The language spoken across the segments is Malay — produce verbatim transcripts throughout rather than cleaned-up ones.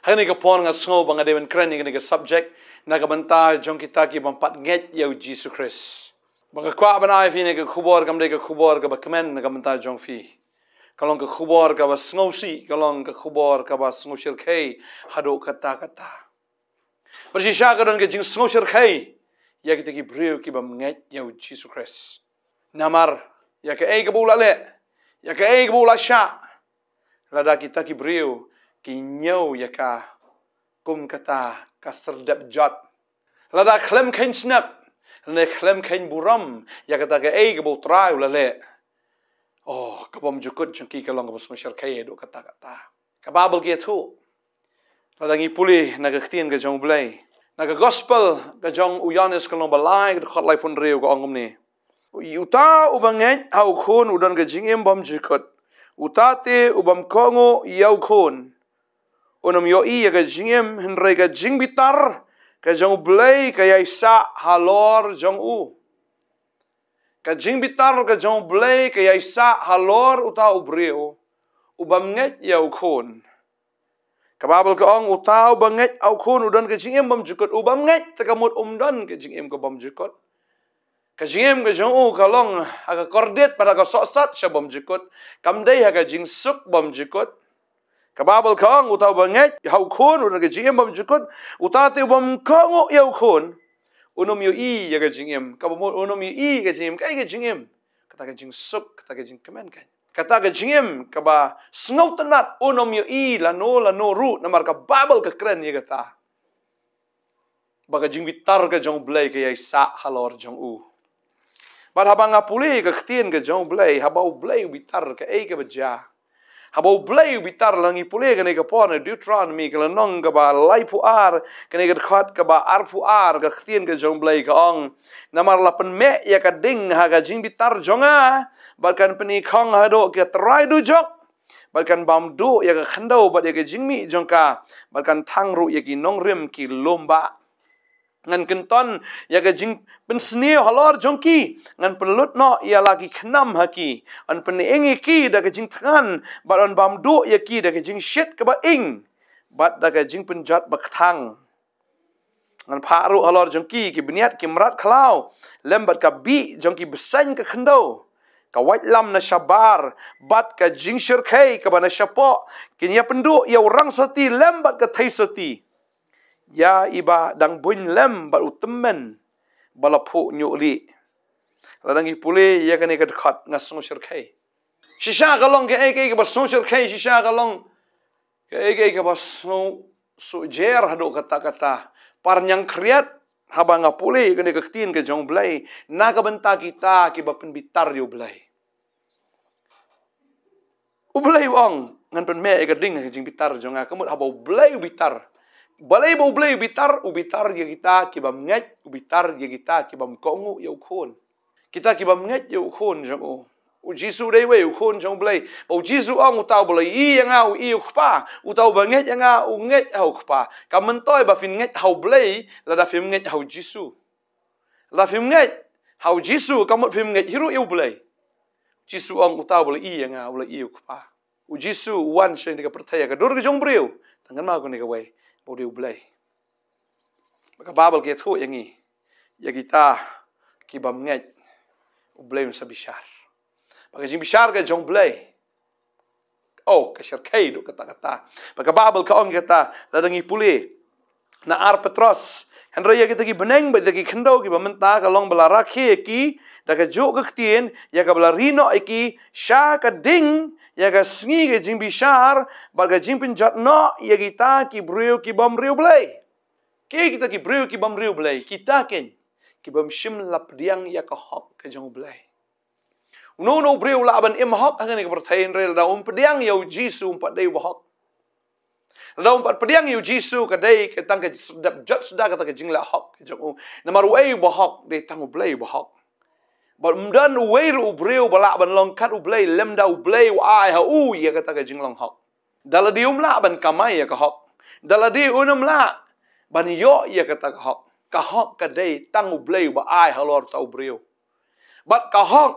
Hang nga po nga sngo ba nga dewen kren nga nga subject nagabanta jong kita ki bampat nget yaw Jisu Khrist. Mga kwa banay fi nga khubor kam de ka khubor ka ba kamen nagabanta jong fi. Kalong ka khubor ka ba sngo si kalong ka khubor ka ba sngo shirkei hado kata kata. Persisya ka don ka jing sngo shirkei ya kita ki breu ki bam nget yaw Jisu Khrist. Namar ya ka ei ka bula le ya ka ei ka bula sha. Lada kita ki breu ki nyaw ya ka kum kata ka serdap jot lada khlem khain snap ne khlem khain buram ya kata ka ei ka bu trai la le oh ka bom jukut jungki ka long bos mashar khaye do kata kata ka babel ki thu lada ngi puli na ka khtin ka jong blai na ka gospel ka jong uyanes ka long balai ka khot lai pun reu ka ongom ni uta ubanget au khun udan ka jingem bom jukut utate ubam kongo yau kon onom yo i ga jingem henre ga jing bitar ka jong blai ka yaisa halor jong u ka jing bitar ka jong blai ka yaisa halor uta ubreo ubam nget yau kon ka babel ka ong uta banget au kon udan ka jingem bam jukot ubam nget takamut umdan ka jingem ka bam jukot Kajim kajong u kalong aga kordet pada ka soksat sya bom jikut kamdei aga jingsuk bom jikut kababel kong utau banget hau kun udan kajim bom jikut utate bom kong yau kun unum yu i aga jingim kabom unum yu i kajim kai kajim kata ka jingsuk kata ka jingkemen kan kata ka jingim kaba sngow tenat unum yu i lano lano ru namar ka babel ka kren ye kata baga jingbitar ka jong blai ka yaisa halor jong u But habang apuli ka khtin ka jong blai habau blai bitar ka ei ka baja habau blai bitar langi puli ka ne ka pon Deuteronomy ka nong ka ba lai pu ar ka ne ka khat ka ba ar pu ar ka khtin ka jong blai ka ong namar lapan me ya ka ding ha ka jing bitar jonga balkan peni khong ha do ka trai du jok balkan bam du ya ka khandau ba ya ka jingmi jongka balkan thangru ya ki nongrim ki lomba ngan kenton ya ka jing pensni halor jongki ngan pelut no ya lagi khnam haki an penengi ki da ka jing than but on bam do ya ki da ka jing shit ka ba ing but da ka jing penjat bak thang ngan pharu halor jongki ki bniat ki mrat khlau lembat ka bi jongki besang ka khando ka wat lam na shabar bat ka jing shirkhai ka bana shapo kin ya pendu ya orang soti lembat ka thai soti Ya iba dang bun lem baru temen balapuk nyuli ladangi puli ya kan ikat khat ngasung syirkai shisha galong ke ek ek basung syirkai shisha galong ke ek ek basung sujer hado kata-kata parnyang kriat habang apuli kan ikaktin ke jong blai na kabenta kita ke bapen bitar yo blai ublai wong ngan pen me ek ding ke jing bitar jong akamut habau blai bitar Balai ba ublai ubitar ubitar ya kita kibam nget ubitar ya kita kibam kongu ya ukhon kita kibam nget ya ukhon jong o u Jisu dai we ukhon jong blai ba Jisu ang utau blai i yang au i khpa utau ba nget yang au nget au khpa ka mentoi ba fin nget hau blai la da fim nget hau Jisu la fim nget hau Jisu ka mot fim nget hiru eu blai Jisu ang utau blai i yang au la i khpa u Jisu wan shen ka perthaya ka dur ka jong breu tangan ma ko ni ka wei Odi ublai baka babel ke thu yangi ya kita ki bam ngai ublai un sabishar baka jing bishar ke jong blai oh ka syarkai do kata kata baka babel ka ong kata ladangi puli na ar petros henry ya kita ki beneng ba ki khando ki bamenta ka long belara khe ki da ka jo ka ktien ya ka belarino ki sha ka ding ya ka sngi ke jing bishar baga jing pinjat no ya kita ki breu ki bam reu blai ke kita ki breu ki bam reu blai kita ken ki bam shim lap diang ya ka hok ke jong blai uno no breu laban im hok angani ka pertain rel da um pediang ya Jisu pat dei hok la um pat pediang ya Jisu ka dei ke tang ke sedap jot sedap kata ke jing la hok ke jong namar wei ba hok dei tang blai ba hok But mdan uwe ru ubreu balak ban long kat ublei lemda ublei uai ha u ya kata ka jing long hok. Daladi umla ban kamai ya ka hok. Daladi unumla ban yo ya kata ka hok. Ka hok ka dei tang ublei ba ai ha lor ta ubreu. But ka hok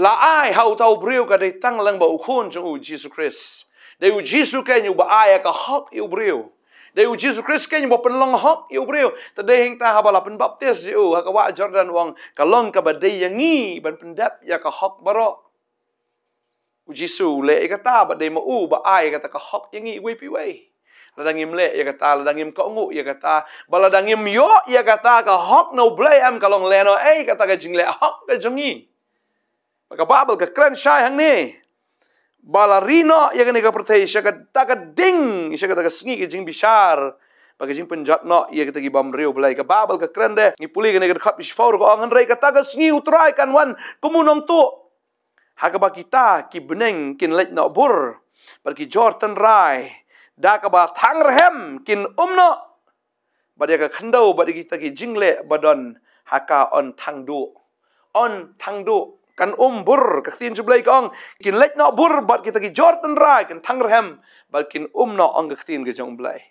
la ai ha u ta ubreu ka dei tang lang ba ukhon jong u Jisu Khrist. Daí o Jisu kenyo ba aia ka hak e obreu. Daí o Jisu Khrist kenyo ba penlong hak e obreu. Tadei heng taha ba la penbaptis eu haka wa Jordan wang kalong ka ba dei yangi ban pendap ya ka hak barok. O Jisu le e kata ba dei ma u ba aia kata ka hak yangi wei pi wei. Ladangim le ia kata ladangim kongu ia kata baladangim yo ia kata ka hok no blai am kalong leno ei kata ka jingle hok ka jongi ka babel ka kran shai hang ni balarino ia kene ka pertai sha kata ka ding sha kata ka singi ka jing bishar bagi jing penjat no ia kata ki bam reu blai ka babel ka kran de ni puli kene ka khap isfor ko angan rei kata ka singi utrai kan wan kumunong tu hakaba kita ki beneng kin lek no bur pergi Jordan rai Dakaba tang rehem kin umno badega khandau badegi taki jingle badon haka on tangdu on tangdu kan umbur katin jublai kong kin lek no bur bad kita ki Jordan rai kan tang rehem bad kin umno on katin ge jong blai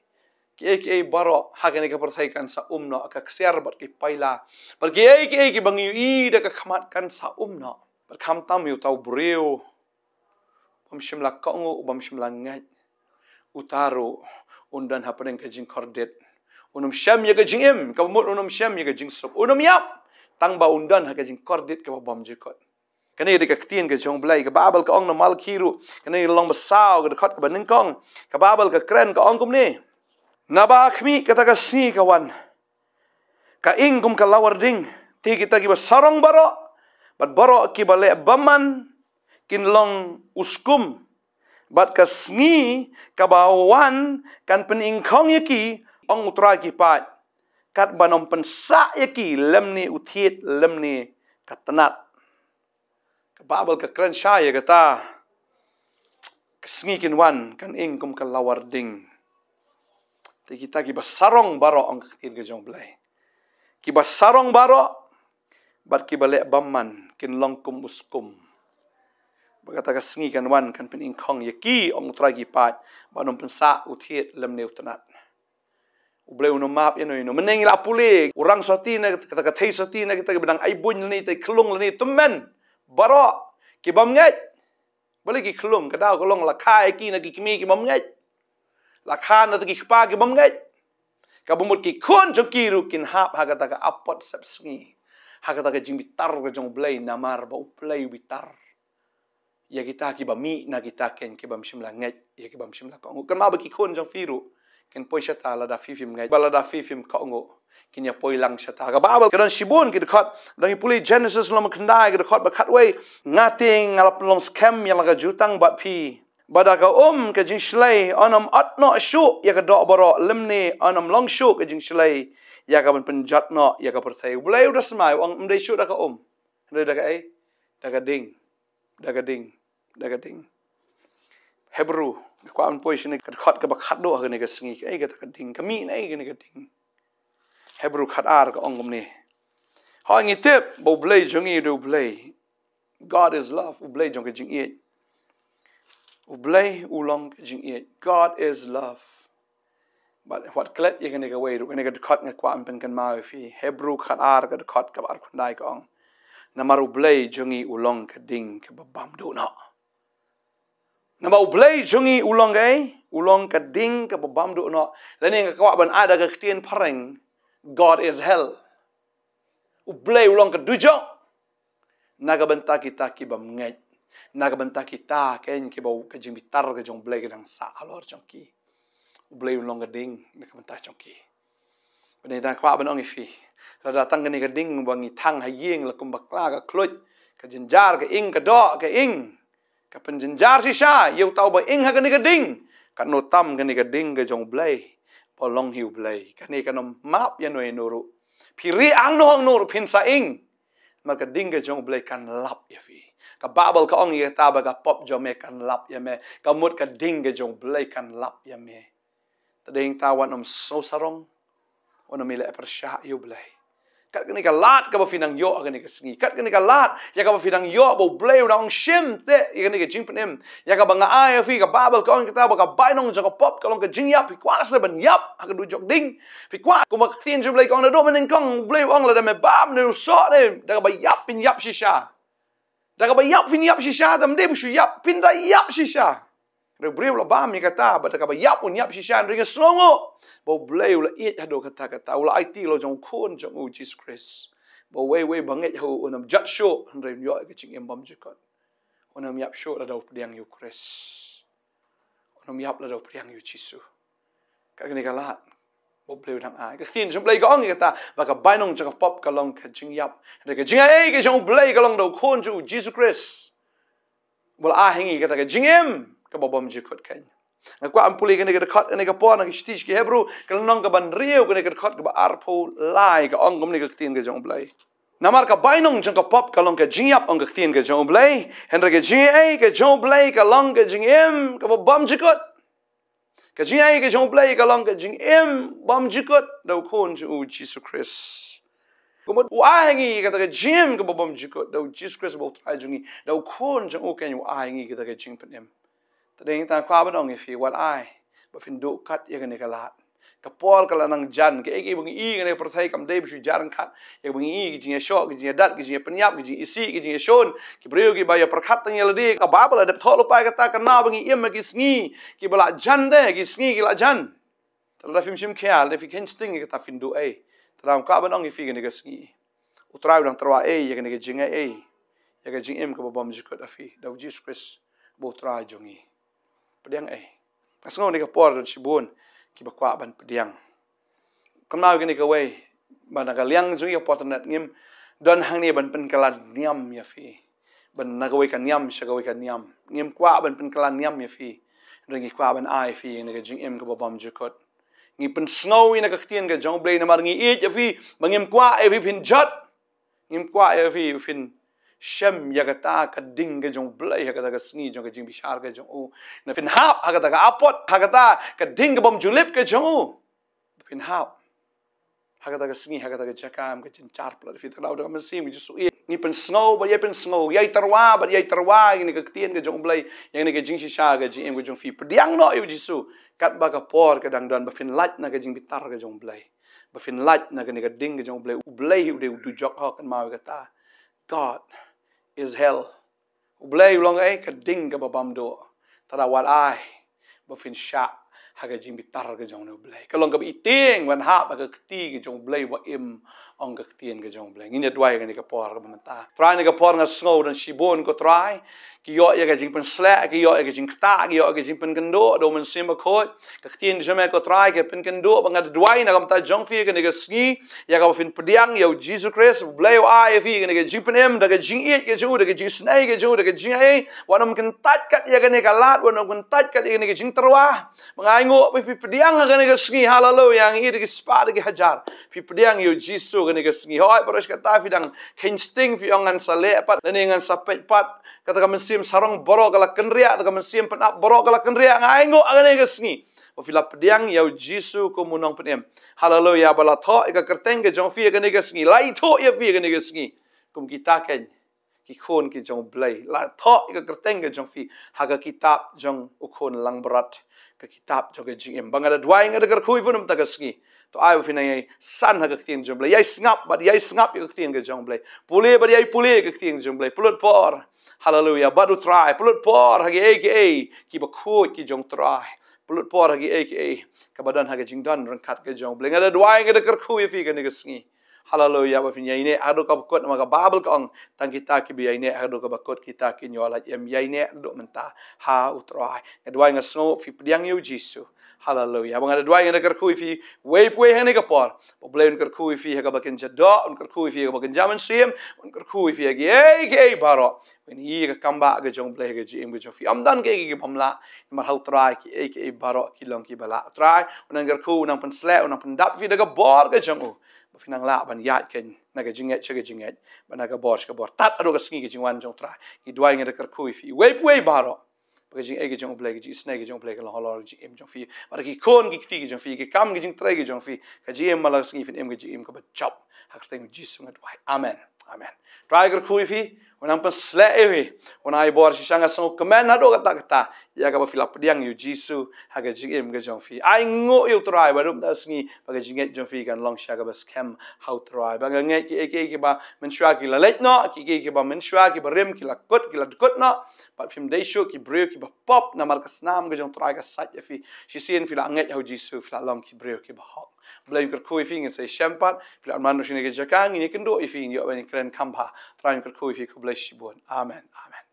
ki ki baro hagane ka persaikan sa umno ka kser bad ki paila bad ki ki ki bangi i da ka khamat kan sa umno bad kham tam yu tau breu bam shimla kongu bam shimla ngai Utaro undan happening kajing kordet unum sham ya kajing im kabamut unum sham ya kajing sok unum yap tangba undan hakajing kordet kabam jikot kene de kaktin ke jong blai ka babel ka ong normal kiru kene long basaw ka khot ka baneng kong ka babel ka kren ka ong kumni naba khmi kata ka si kawan ka ingkum ka lawarding ti kita ki basarong baro bat baro ki bale baman kin long uskum But kasni kabawan kan peningkong yaki ong utra kipat kat banom pensa yaki lemni uthit lemni katanat kababel ka kran syai kata kasni kinwan kan ingkum kan lawarding ti kita ki basarong baro ong katin ke jomblai ki basarong baro bat ki balek baman kin longkum uskum Bagata kasni kan wan kan peningkong yaki ong utragi pat banom pensa uthiet lemne utanat ubleu no map eno eno meneng la pule urang satina kata kathai satina kita benang aibun ni tai klung ni temen bara ki bamngat bali ki klung kada kolong la khai ki na ki kimi ki bamngat la khan na ki khpa ki bamngat ka bumut ki khon joki rukin hap hagata ka apot sapsngi hagata ka jimbitar ka jong blai namar ba uplei bitar Ya kita kibami na kita ken kibam shimla ngai ya kibam shimla kongo kan ma baki kon jang firu ken poi shata la da fifim ngai bala da fifim kongo ken ya poi lang shata ga babal kan shibun ki dekat dang puli Genesis lom kandai ki dekat ba khatway ngating ngalap lom scam ya laga jutang bat pi badaka um ke jing shlai onam atno shu ya ka do boro lemne onam long shu ke jing shlai ya ka ban penjatno ya ka pertai bulai udah semai wang mdai shu da ka um ndai da ka ai da ka ding Dagading, dagading. Hebrew, kawan pois ini kat ke bakat doa ke nega sengi ke nega dagading. Kami nai ke nega ding. Hebrew kat ar ke ongkom ni. Hoi ngitip, bau blei jongi do blei. God is love, u blei jong ke jing iet. U blei ulong ke jing iet. God is love. But what klet ye ke nega way do ke nega kat nge kawan pen kan mau fi. Hebrew kat ar ke kat ke ar kundai ke ong. Nama ublei jungi ulong ke ding ke babam dona. Nama ublei jungi ulong ke ulong ke ding ke babam dona. Lani ke kawaban ada ke ketien pareng. God is hell. Ublei ulong ke dujok. Naga benta kita ki bam ngai. Naga benta kita ken ki bau ke jimbitar ke jong blei ke dang sa alor jongki. Ublei ulong ke ding naga benta jongki. Benita kawaban ong ifi. Datang ke ni gading bangi tang hayeng la kumbakla ka kluj ka jenjar ka ing ka do ka ing ka penjenjar sisa yau tau ba ing ha ka ni gading ka notam ka ni gading ka jong blai polong hiu blai ka ni ka nom map ya noi nuru piri ang nohang nur pin sa ing mar ka ding ka jong blai kan lap ya fi ka babel ka ong ya ta ba ka pop jome kan lap ya me ka mut ka ding ka jong blai kan lap ya me tadeng tawan om so sarong ona mile persha hiu blai Kat kini kalat kaba finang yo kini kesengi. Kat kini kalat ya kaba finang yo bau blay udang shim te ya kini kejingpenim ya kaba ngai afi kababel kau kita baka bainong jaga pop kalau kejengyap fikwas ben yap aku dujok ding fikwas aku makin jublay kau nado menengkong blay wang lada mebam nerusok ne dah kaba yap pin yap shisha dah kaba yap pin yap shisha tam deh busu yap pin dah yap shisha Rebriu la bam kata ba ka ba yap un yap shishan ri ka songo bo bleu la it hado kata kata ula it lo jong khon jong u Jesus Christ bo we we banget ho unam jat sho rem yo ka ching em bam jikot unam yap sho la do priang yu Christ unam yap la do priang yu Jisu ka ni ka lat bo bleu thang ai ka tin jong bleu ka ang kata ba ka bai nong jaka pop ka long ka ching yap ri ka jing ai ka jong bleu ka long do khon ju Jesus Christ bo a hangi kata ka jing em kababam jikot kan akwa ampuli kan dekat kan dekat pon kan stich ke hebru kan nong ka ban riu kan dekat ka ba arpo lai ka ong gomni ka tin ka jong blai namar ka bainong jong ka pop ka long ka jingyap ong ka tin ka jong blai henre ka jingai ka jong blai ka long ka jingem ka babam jikot ka jingai ka jong blai ka long ka jingem bam jikot dau khon ju Jesus Christ komod wa hangi ka ta jing ka babam jikot dau Jesus Christ bo trai jungi dau khon jong o kan wa hangi ka ta jing panem tading ta kwa banong ifi wat ai ba fin do kat yegane kalat ka pol kala nang jan ke egi bang i ngane perthai kam dei bsu jarang khat e bang i gi jing shok gi jing dat gi jing penyap gi jing isi gi jing shon ki breu gi ba ya perkhat tang yeladi ka ba bala dap thol pai kata ka na bang i em gi sngi ki bala jan de gi sngi gi la jan tala fim sim khia le fi ken sting ka ta fin do ai tadam kwa banong ifi gane ka sngi utrau dang trawa ai yegane ka jing ai yega jing em ka ba bam jikot afi dau Jesus Christ bo trai jongi Pediang eh, kasno ni kapor dan sibun kibakwa ban pediang. Kamnau gini kawai ban nakaliang jungi kapor net ngim don hang ni ban penkalan niam ya fi. Ban nakawai kan niam syakawai kan niam. Ngim kwa ban penkalan niam ya fi. Ringi kwa ban ai fi ni kajing em kababam jukot. Ngi pensnow ni kaktian ka jong blay namar ngi it ya fi. Bangim kwa e fi pin jot. Ngim kwa e fi pin Shem yagata ka ding ka jong blai hagata ka sngi jong ka jing bishar ka jong u na fin hap hagata ka apot hagata ka ding ka bom julip ka jong u fin hap hagata ka sngi hagata ka jakam ka jin char pla fi tadau da masim ji su e ni pen snow ba ye pen snow yai tarwa ba yai tarwa ni ka tien ka jong blai yang ni ka jing shisha ka jing em ka jong fi pediang no yu ji su kat ba ka por ka dang don ba fin lat na ka jing bitar ka jong blai ba fin lat na ka ni ka ding ka jong blai u blai u de u du jok ha kan ma kata God is hell. Ublay ulong ay kading ka babam do. Tarawat ay bafin sha hagajing bitar ka jong ublay. Kalong ka biting wan hap ka kti ka jong ublay wa im ang ka ktien ka jong ublay. Nginya dway ka ni ka por ka mamata. Try ni ka por nga snow dan sibon ko try. Kiyo ya ka jing pen sla, kiyo ya ka jing kta, kiyo ka jing pen kendo do men sim ko. Ka ktien jame ko try ka pen kendo ba nga dway na ka mata jong fi ka ni ka sni ya ka bafin pediang ya Jesus Christ ublay ay fi ka ni ka jing pen em da ka jing it ka ju da ka jing snai ka ju da ka jing ay wanam kan tat kat ya ka ni ka lat wanam kan tat kat ya ka ni ka jing terwa. Mangaingo pipediang ka ni ka sngi hallelujah ang iri ka spa ka hajar pipediang yo Jesus ka ni ka sngi hoy baros ka ta fi dang hinsting fi angan sale pat ni ngan sapet pat kata ka mensim sarong borok la kenria kata ka mensim penap borok la kenria ngaingo ka ni ka sngi pifila pediang yo Jesus ko munong penem hallelujah bala tho ka kerteng ka jong fi ka ni ka sngi lai tho ya fi ka ni ka sngi kum kita ken ki khon ki jong blai la tho ka kerteng ka jong fi haga kitab jong ukon lang berat ka kitab jo ka jing em bang ada dwai ngada ka khui vunam ta ka ski to ai vin ai san ha ka tin jong blai ai snap but ai snap ka tin ka jong blai pule but ai pule ka tin jong blai pulut por hallelujah badu try pulut por ha ki ai ki ai ki ba khut ki jong try pulut por ha ki ai ki ai ka badan ha ka jing dan rang khat ka jong blai ngada dwai ngada ka khui fi ka ni ka ski hallelujah ba fin ai ne adu ka kot ma ka babel ka ong tang kita ki bi ai ne adu ka kot kita ki nyola em ai ne do menta ha utrai edwai nga snow fi pediang yo Jisu hallelujah bang edwai nga kar khu fi wei pui hene ka por problem kar khu fi ka bakin jado un kar khu fi ka bakin jaman sim un kar khu fi ge ei ge baro when he ka kamba ga jong play ga jim ga fi am dan ge ge pamla mar hau trai ki ei ge baro ki long ki bala trai un kar khu nang pan sle un pan dap fi da ka bor ga jong Finang la ban yat ken naga jinget chege jinget banaga bosh ka bor tat ado ka sngi ke jingwan jong tra i dwai ngada kar khu fi wei wei baro ka jing ege jong play ge snake jong play ka holor ji em jong fi ba ki kon ki ti jong fi ki kam ge jing tre ge jong fi ka ji em mala sngi fin em ge ji em ka ba chop hak teng ji sungat wai amen amen try kar khu fi Unampeslei, unaibor sisanga song kemen hado kata-kata. Ia kapa filap pediang yu Jisu haga jingim ke jongfi. Aingo yu terai barum ta sengi baga jinget jongfi kan long syaga baskem hau terai. Baga ngai ki eki ki ba menshua ki la leit no, ki eki ki ba menshua ki ba rem ki la kot ki la kot no. Pat film daishu ki breu ki ba pop namar kasnam ke jong terai ka sat ya fi. Sisien filap ngai yu Jisu filap long ki breu ki ba hok. Belai kerkui fi ngin saya sempat filap manu sini ke jakang ini kendo ifi ngin yo ben keren kampa terai kerkui fi ku bless you. Amen. Amen.